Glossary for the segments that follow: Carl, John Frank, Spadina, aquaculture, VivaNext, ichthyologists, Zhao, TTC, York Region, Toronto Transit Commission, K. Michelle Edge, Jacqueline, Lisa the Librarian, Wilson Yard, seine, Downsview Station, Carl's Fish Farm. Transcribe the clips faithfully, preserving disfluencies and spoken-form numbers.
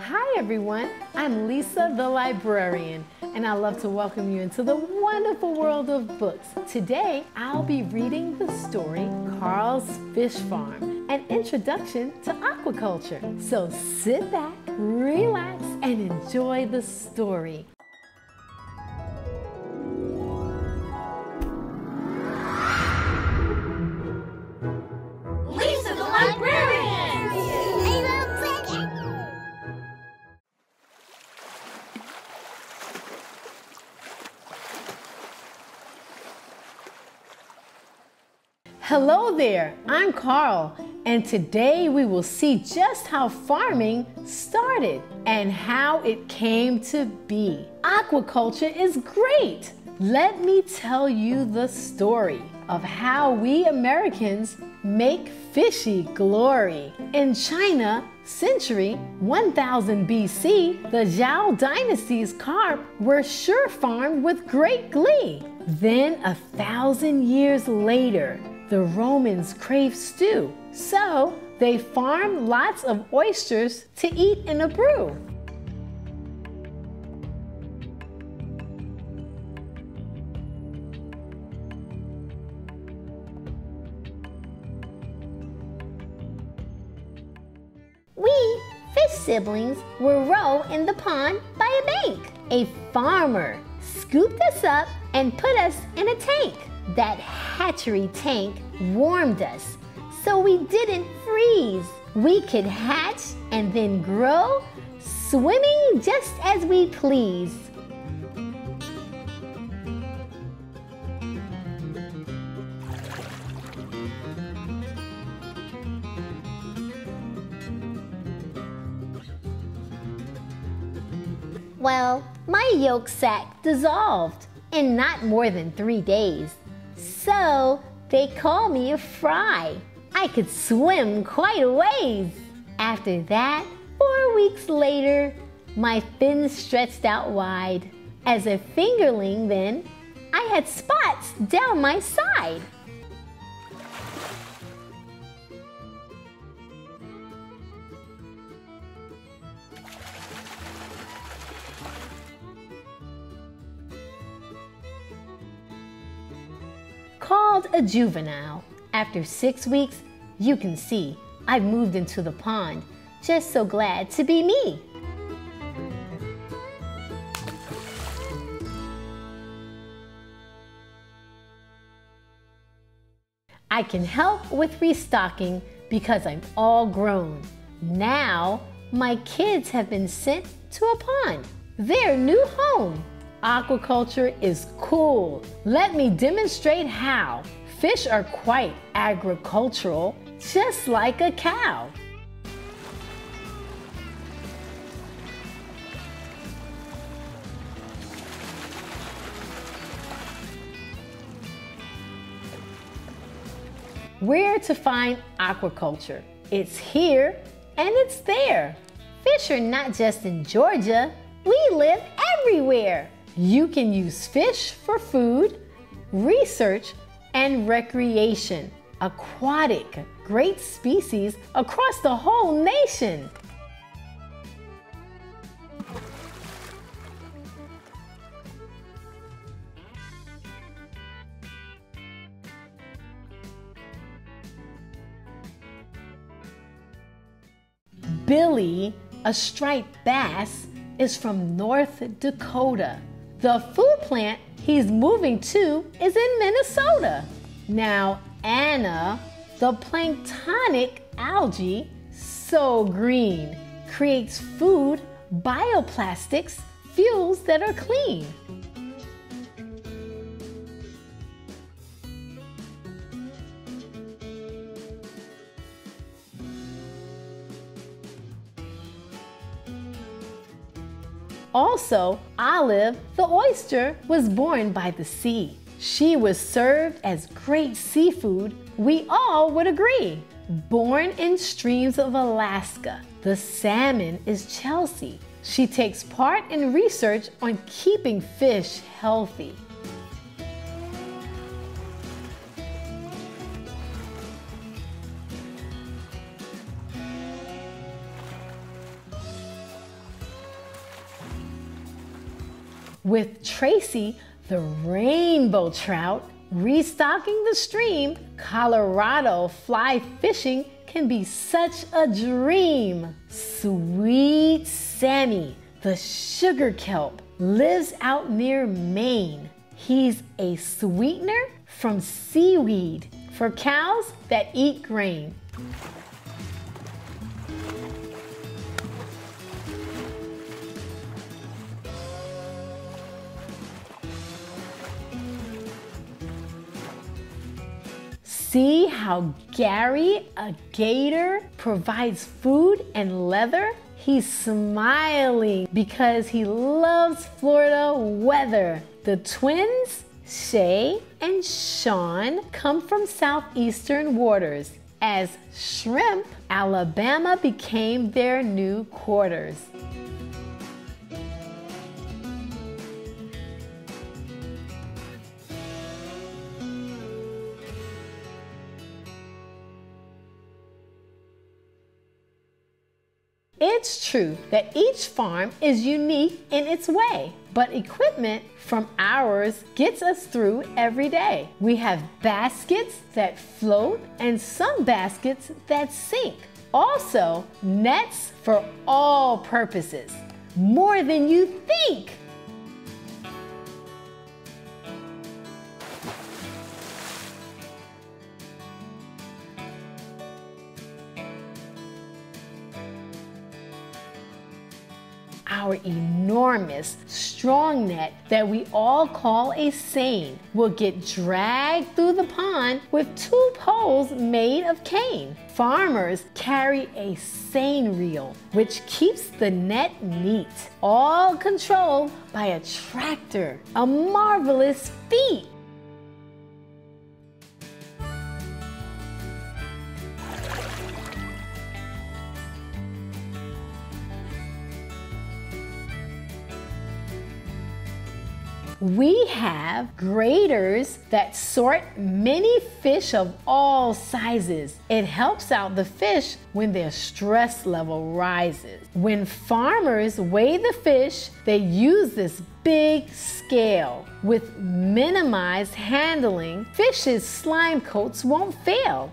Hi everyone, I'm Lisa the Librarian, and I love to welcome you into the wonderful world of books. Today, I'll be reading the story, Carl's Fish Farm, an introduction to aquaculture. So sit back, relax, and enjoy the story. Hello there, I'm Carl, and today we will see just how farming started and how it came to be. Aquaculture is great! Let me tell you the story of how we Americans make fishy glory. In China, century one thousand B C, the Zhao dynasty's carp were sure farmed with great glee. Then a thousand years later, the Romans craved stew, so they farmed lots of oysters to eat in a brew. We, fish siblings, were rowed in the pond by a bank. A farmer scooped us up and put us in a tank. That hatchery tank warmed us, so we didn't freeze. We could hatch and then grow, swimming just as we please. Well, my yolk sac dissolved in not more than three days. So they called me a fry. I could swim quite a ways. After that, four weeks later, my fins stretched out wide. As a fingerling then, I had spots down my side. Called a juvenile. After six weeks, you can see I've moved into the pond. Just so glad to be me. I can help with restocking because I'm all grown. Now, my kids have been sent to a pond, their new home. Aquaculture is cool. Let me demonstrate how. Fish are quite agricultural, just like a cow. Where to find aquaculture? It's here and it's there. Fish are not just in Georgia, we live everywhere. You can use fish for food, research, and recreation. Aquatic, great species across the whole nation. Billy, a striped bass, is from North Dakota. The food plant he's moving to is in Minnesota. Now Anna, the planktonic algae, so green, creates food, bioplastics, fuels that are clean. Also, Olive, the oyster, was born by the sea. She was served as great seafood, we all would agree. Born in streams of Alaska, the salmon is Chelsea. She takes part in research on keeping fish healthy. with Tracy the rainbow trout restocking the stream. Colorado fly fishing can be such a dream. Sweet Sammy the sugar kelp lives out near Maine. He's a sweetener from seaweed for cows that eat grain. See how Gary, a gator, provides food and leather? He's smiling because he loves Florida weather. The twins, Shay and Sean, come from southeastern waters. As shrimp, Alabama became their new quarters. It's true that each farm is unique in its way, but equipment from ours gets us through every day. We have baskets that float and some baskets that sink. Also, nets for all purposes. More than you think! Our enormous, strong net that we all call a seine will get dragged through the pond with two poles made of cane. Farmers carry a seine reel, which keeps the net neat, all controlled by a tractor, a marvelous feat. We have graders that sort many fish of all sizes. It helps out the fish when their stress level rises. When farmers weigh the fish, they use this big scale. With minimized handling, fish's slime coats won't fail.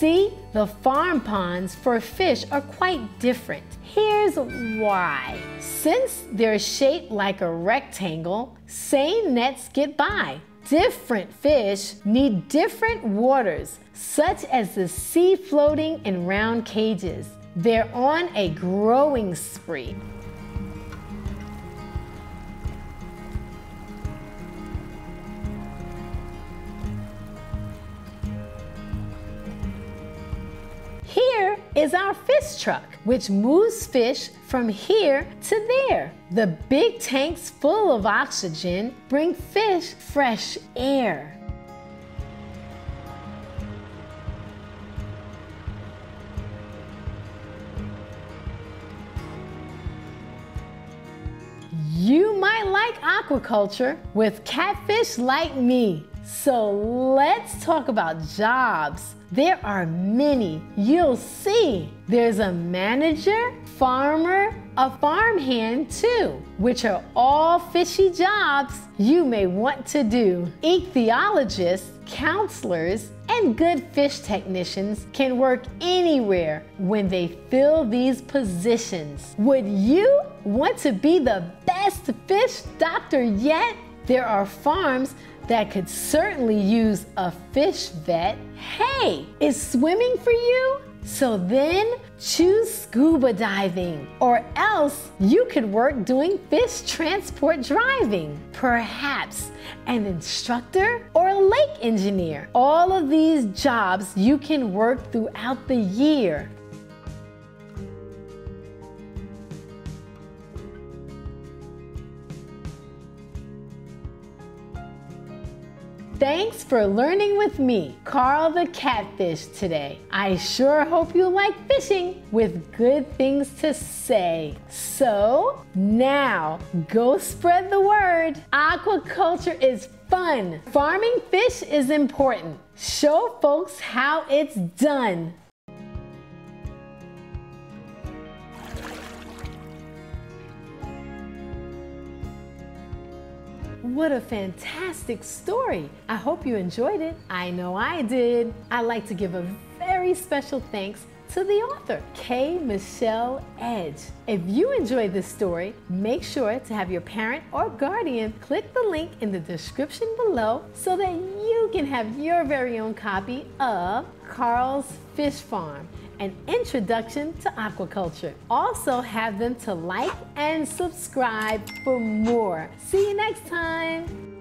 See, the farm ponds for fish are quite different. Here's why. Since they're shaped like a rectangle, seine nets get by. Different fish need different waters, such as the sea floating in round cages. They're on a growing spree. Here is our fish truck, which moves fish from here to there. The big tanks full of oxygen bring fish fresh air. You might like aquaculture with catfish like me. So let's talk about jobs. There are many, you'll see. There's a manager, farmer, a farmhand too, which are all fishy jobs you may want to do. Ichthyologists, counselors, and good fish technicians can work anywhere when they fill these positions. Would you want to be the best fish doctor yet? There are farms that could certainly use a fish vet. Hey, is swimming for you? So then choose scuba diving, or else you could work doing fish transport driving. Perhaps an instructor or a lake engineer. All of these jobs you can work throughout the year. Thanks for learning with me, Carl the Catfish, today. I sure hope you like fishing with good things to say. So now go spread the word. Aquaculture is fun. Farming fish is important. Show folks how it's done. What a fantastic story. I hope you enjoyed it. I know I did. I'd like to give a very special thanks to the author, K. Michelle Edge. If you enjoyed this story, make sure to have your parent or guardian click the link in the description below so that you can have your very own copy of Carl's Fish Farm, an introduction to aquaculture. Also have them to like and subscribe for more. See you next time.